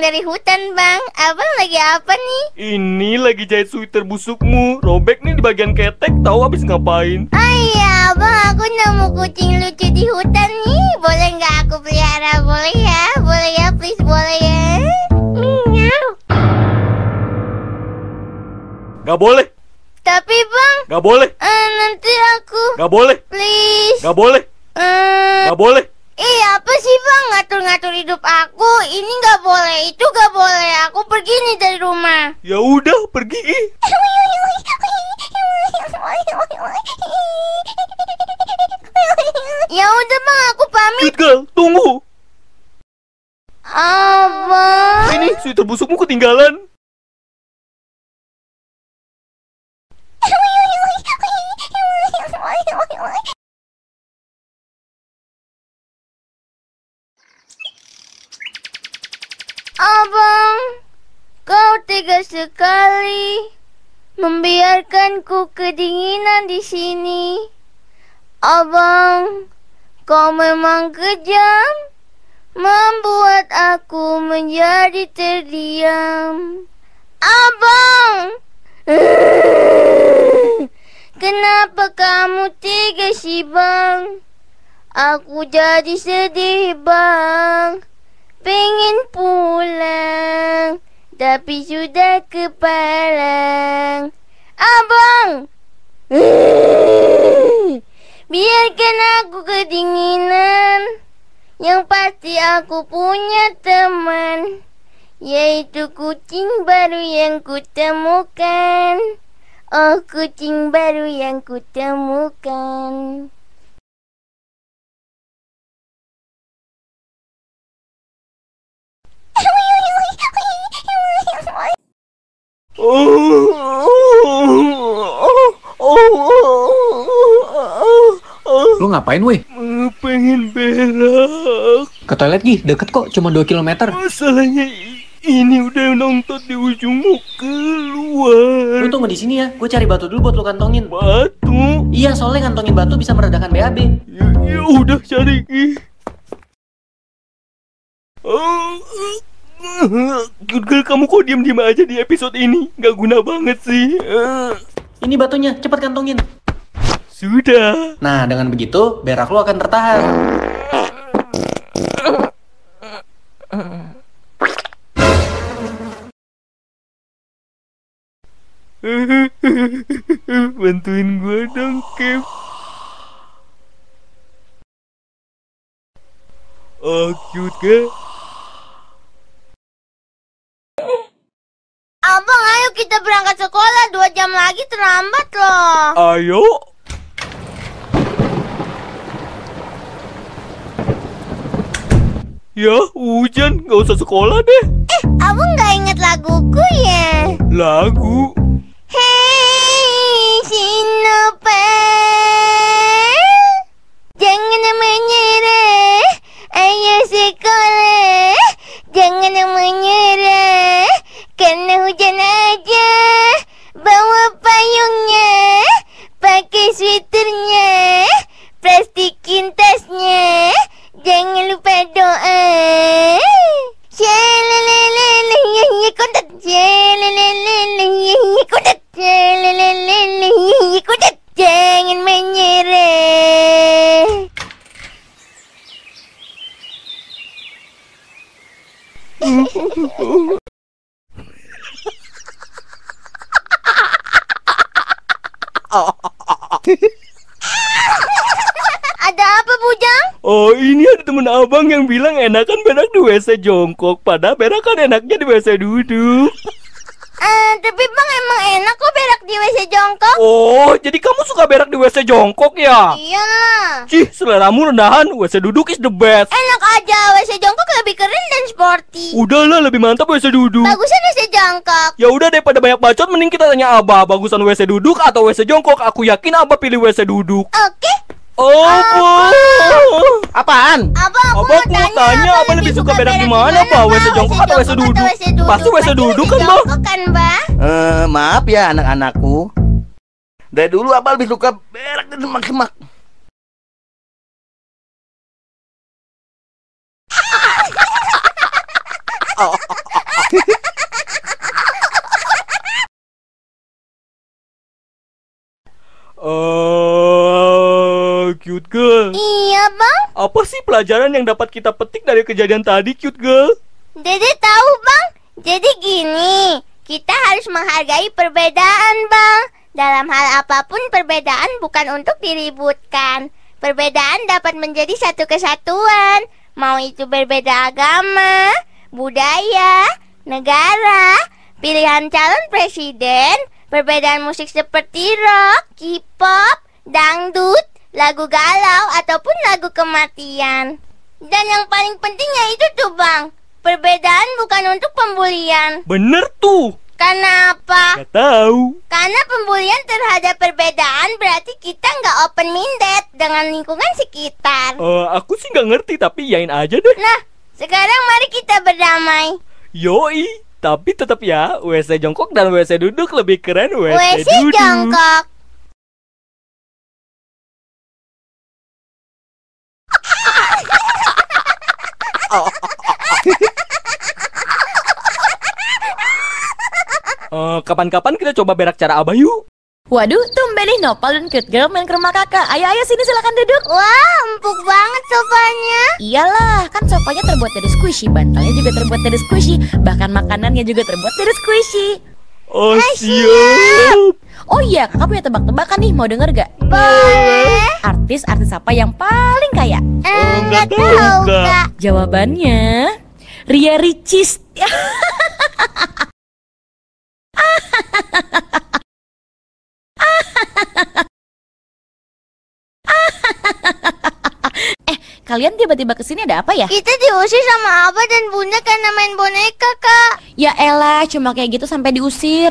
pulang dari hutan, Bang. Abang lagi apa nih? Ini lagi jahit sweater busukmu. Robek nih di bagian ketek, tahu habis ngapain? Oh iya, Abang, aku nemu kucing lucu di hutan nih. Boleh nggak aku pelihara? Boleh ya? Boleh ya, please, boleh ya? Miau. Nggak boleh. Tapi, Bang. Nggak boleh. Nanti aku. Nggak boleh. Please. Nggak boleh. Nggak boleh. Apa sih, Bang, ngatur-ngatur hidup aku? Ini nggak boleh, itu nggak boleh. Aku pergi nih dari rumah. Ya udah, pergi. Ya udah, Bang, aku pamit. Cut Girl, tunggu. Abang. Ini sweater busukmu ketinggalan. Abang, kau tega sekali membiarkanku kedinginan di sini. Abang, kau memang kejam, membuat aku menjadi terdiam. Abang, kenapa kamu tega sih, Bang? Aku jadi sedih, Bang. Pengen pulang, tapi sudah kepalang. Abang, biarkan aku kedinginan. Yang pasti aku punya teman, yaitu kucing baru yang kutemukan. Oh, kucing baru yang kutemukan. Lu ngapain, weh? Pengen berak. Ke toilet, Gi, deket kok, cuma 2 km. Masalahnya ini udah nonton di ujungmu keluar. Lu tunggu di sini ya, gue cari batu dulu buat lu kantongin. Batu? Iya, soalnya kantongin batu bisa meredakan BAB. Ya udah, cari, Gi. Cut Girl, kamu kok diam-diam aja di episode ini? Gak guna banget sih. Ini batunya, cepat kantongin. Sudah. Nah, dengan begitu berak lo akan tertahan. Bantuin gue dong, Kev. Oh, Cut Girl. Abang, ayo kita berangkat sekolah, 2 jam lagi terlambat loh. Ayo. Ya, hujan, gak usah sekolah deh. Abang gak inget laguku ya? Lagu? Hei, Sinopel, jangan menyerah, ayo sekolah, jangan menyerah. Karena hujan aja, bawa payungnya, pakai sweaternya, plastikin tasnya, jangan lupa doa. Jangan menyerah. Ada apa, Bujang? Oh, ini ada temen abang yang bilang enakan berak di WC jongkok, padahal berak kan enaknya di WC duduk. Tapi Bang, emang enak kok berak di WC jongkok. Oh, jadi kamu suka berak di WC jongkok ya? Iyalah. Cih, seleramu rendahan, WC duduk is the best. Enak aja, WC jongkok lebih keren dan sporty. Udahlah, lebih mantap WC duduk. Bagusan WC jongkok. Ya udah, daripada banyak bacot, mending kita tanya Abah, bagusan WC duduk atau WC jongkok? Aku yakin Abah pilih WC duduk. Oke. Abah. Apaan? Abah, aku mau tanya Abah lebih suka berak di mana, Bah? WC jongkok atau WC duduk? Pasti WC duduk kan, Bah? Maaf ya anak-anakku. Dari dulu Abah lebih suka berak di semak-semak. sih pelajaran yang dapat kita petik dari kejadian tadi, cute girl? Dede tahu, Bang. Jadi gini, kita harus menghargai perbedaan, Bang. Dalam hal apapun, perbedaan bukan untuk diributkan. Perbedaan dapat menjadi satu kesatuan. Mau itu berbeda agama, budaya, negara, pilihan calon presiden, perbedaan musik seperti rock, K-pop, dangdut, lagu galau, ataupun lagu kematian. Dan yang paling pentingnya itu tuh, Bang, perbedaan bukan untuk pembulian. Bener tuh. Karena apa? Gak tahu. Karena pembulian terhadap perbedaan berarti kita nggak open-minded dengan lingkungan sekitar. Aku sih nggak ngerti, tapi yain aja deh. Nah, sekarang mari kita berdamai. Yoi, tapi tetap ya, WC jongkok dan WC duduk lebih keren WC duduk. WC jongkok. Kapan-kapan kita coba berak cara Abah yuk. Waduh, tumbenin Nopal dan Cut Girl main ke rumah kakak. Ayo sini silakan duduk. Wah, empuk banget sofanya. Iyalah, kan sofanya terbuat dari squishy, bantalnya juga terbuat dari squishy, bahkan makanannya juga terbuat dari squishy. Oh, siap. Oh iya, kamu punya tebak-tebakan nih, mau denger gak? Boleh. Artis apa yang paling kaya? Enggak tahu, Kak. Jawabannya Ria Ricis. Kalian tiba-tiba kesini ada apa ya? Kita diusir sama Abah dan Bunda karena main boneka, Kak. Ya elah, cuma kayak gitu sampai diusir.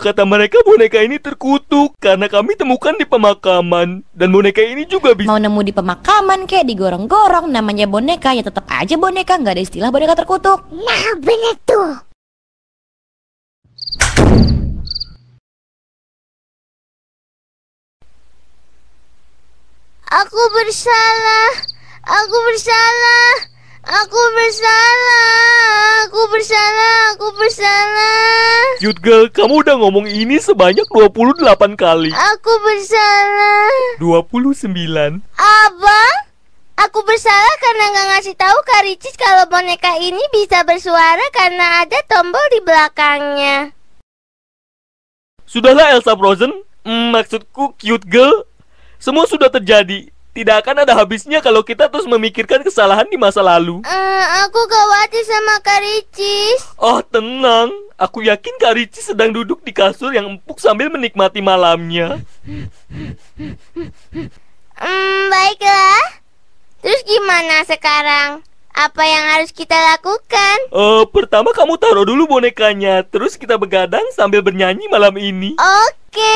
Kata mereka boneka ini terkutuk karena kami temukan di pemakaman. Dan boneka ini juga bisa. Mau nemu di pemakaman kayak digorong-gorong, namanya boneka, ya tetap aja boneka, nggak ada istilah boneka terkutuk. Nah, bener tuh. Aku bersalah. Aku bersalah, aku bersalah, aku bersalah, aku bersalah. Cute girl, kamu udah ngomong ini sebanyak 28 kali. Aku bersalah. 29. Abang, aku bersalah karena nggak ngasih tahu Kak Ricis kalau boneka ini bisa bersuara karena ada tombol di belakangnya. Sudahlah Elsa Frozen, maksudku cute girl, semua sudah terjadi. Tidak akan ada habisnya kalau kita terus memikirkan kesalahan di masa lalu. Aku khawatir sama Kak Ricis. Oh tenang, aku yakin Kak Ricis sedang duduk di kasur yang empuk sambil menikmati malamnya. Baiklah. Terus gimana sekarang? Apa yang harus kita lakukan? Pertama kamu taruh dulu bonekanya. Terus kita begadang sambil bernyanyi malam ini. Oke.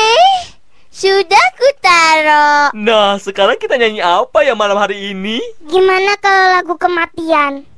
Sudah kutaro. Nah, sekarang kita nyanyi apa ya malam hari ini? Gimana kalau lagu kematian?